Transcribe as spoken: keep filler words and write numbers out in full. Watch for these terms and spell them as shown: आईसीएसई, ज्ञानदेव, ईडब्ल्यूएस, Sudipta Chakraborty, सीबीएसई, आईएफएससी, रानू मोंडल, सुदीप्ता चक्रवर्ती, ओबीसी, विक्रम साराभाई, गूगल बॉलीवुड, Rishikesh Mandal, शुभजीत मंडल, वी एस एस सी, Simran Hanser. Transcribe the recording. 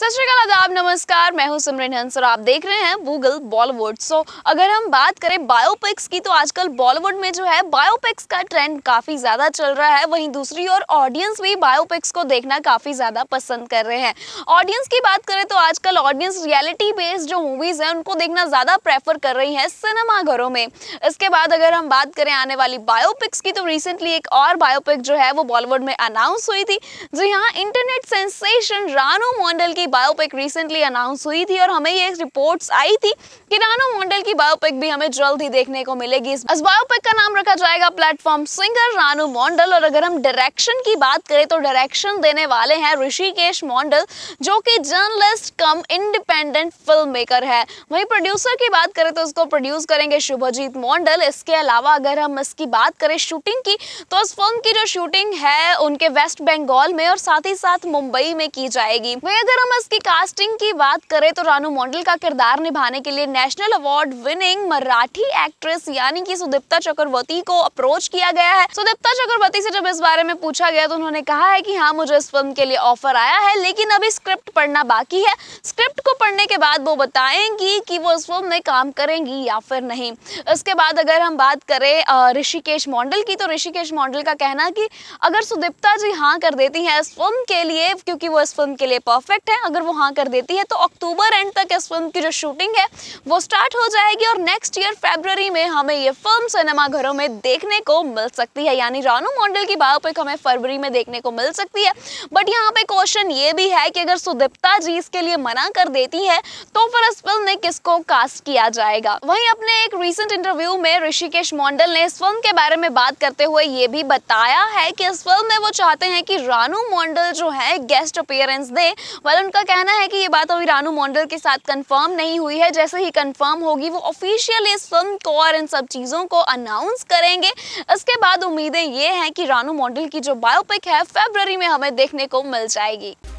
सत श्री अकाल, आदाब, नमस्कार। मैं हूं सिमरन हंसर, आप देख रहे हैं गूगल बॉलीवुड। सो अगर हम बात करें बायोपिक्स की तो आजकल बॉलीवुड में जो है बायोपिक्स का ट्रेंड काफ़ी ज़्यादा चल रहा है। वहीं दूसरी ओर ऑडियंस भी बायोपिक्स को देखना काफ़ी ज़्यादा पसंद कर रहे हैं। ऑडियंस की बात करें तो आजकल ऑडियंस रियलिटी बेस्ड जो मूवीज़ हैं उनको देखना ज़्यादा प्रेफर कर रही है सिनेमाघरों में। इसके बाद अगर हम बात करें आने वाली बायोपिक्स की तो रिसेंटली एक और बायोपिक जो है वो बॉलीवुड में अनाउंस हुई थी। जी हाँ, इंटरनेट सेंसेशन रानू मोंडल की बायोपिक रिसेंटली अनाउंस हुई थी और हमें ये रिपोर्ट्स आई थी कि रानू मोंडल की बायोपिक भी हमें जल्द ही देखने को मिलेगी। इस बायोपिक का नाम रखा जाएगा प्लेटफॉर्म सिंगर रानू मोंडल। और अगर हम डायरेक्शन की बात करें तो डायरेक्शन देने वाले हैं ऋषिकेश मंडल, जो कि journalist cum independent film maker है। वहीं प्रोड्यूसर की बात करें तो उसको प्रोड्यूस करेंगे शुभजीत मंडल। इसके अलावा अगर हम इसकी बात करें शूटिंग की तो इस फिल्म की जो शूटिंग है उनके वेस्ट बंगाल में और साथ ही साथ मुंबई में की जाएगी। वहीं अगर हम इसकी कास्टिंग की बात करें तो रानू मोंडल का किरदार निभाने के लिए national award winning Marathi actress यानी कि सुदीप्ता चक्रवर्ती को अप्रोच किया गया है। सुदीप्ता चक्रवर्ती से जब इस बारे में पूछा गया तो उन्होंने कहा है कि हाँ, मुझे इस फिल्म के लिए ऑफर आया है, लेकिन अभी स्क्रिप्ट पढ़ना बाकी है। स्क्रिप्ट को पढ़ने के बाद वो बताएंगी कि वो इस फिल्म में काम करेंगी या फिर नहीं। इसके बाद अगर हम बात करें ऋषिकेश मंडल की तो ऋषिकेश मंडल का कहना कि अगर सुदीप्ता जी हाँ कर देती हैं इस फिल्म के लिए, क्योंकि वो इस फिल्म के लिए परफेक्ट है, अगर वो हाँ कर देती है तो अक्टूबर एंड तक इस फिल्म की जो शूटिंग है वो स्टार्ट हो जाएगी और नेक्स्ट ईयर फरवरी में हमें ये फिल्म सिनेमाघरों में देखने को मिल सकती है। यानी रानू मोंडल की बायोपिक हमें फरवरी में देखने को मिल सकती है। बट यहाँ पे क्वेश्चन ये भी है कि अगर सुदीप्ता जी इसके लिए मना कर देती है तो फिर इस फिल्म में किसको कास्ट किया जाएगा। वहीं अपने एक रिसेंट इंटरव्यू में ऋषिकेश मंडल ने इस फिल्म के बारे में बात करते हुए ये भी बताया है कि इस फिल्म में वो चाहते हैं कि रानू मोंडल जो है गेस्ट अपीयरेंस दे। वाले उनका कहना है कि ये बात अभी रानू मोंडल के साथ कंफर्म नहीं हुई है। जैसे ही कंफर्म होगी वो ऑफिशियली इस फिल्म को और इन सब चीज़ों को अनाउंस करेंगे। इसके बाद उम्मीदें ये हैं कि रानू मोंडल की जो बायोपिक है फरवरी में हमें देखने को मिल जाएगी।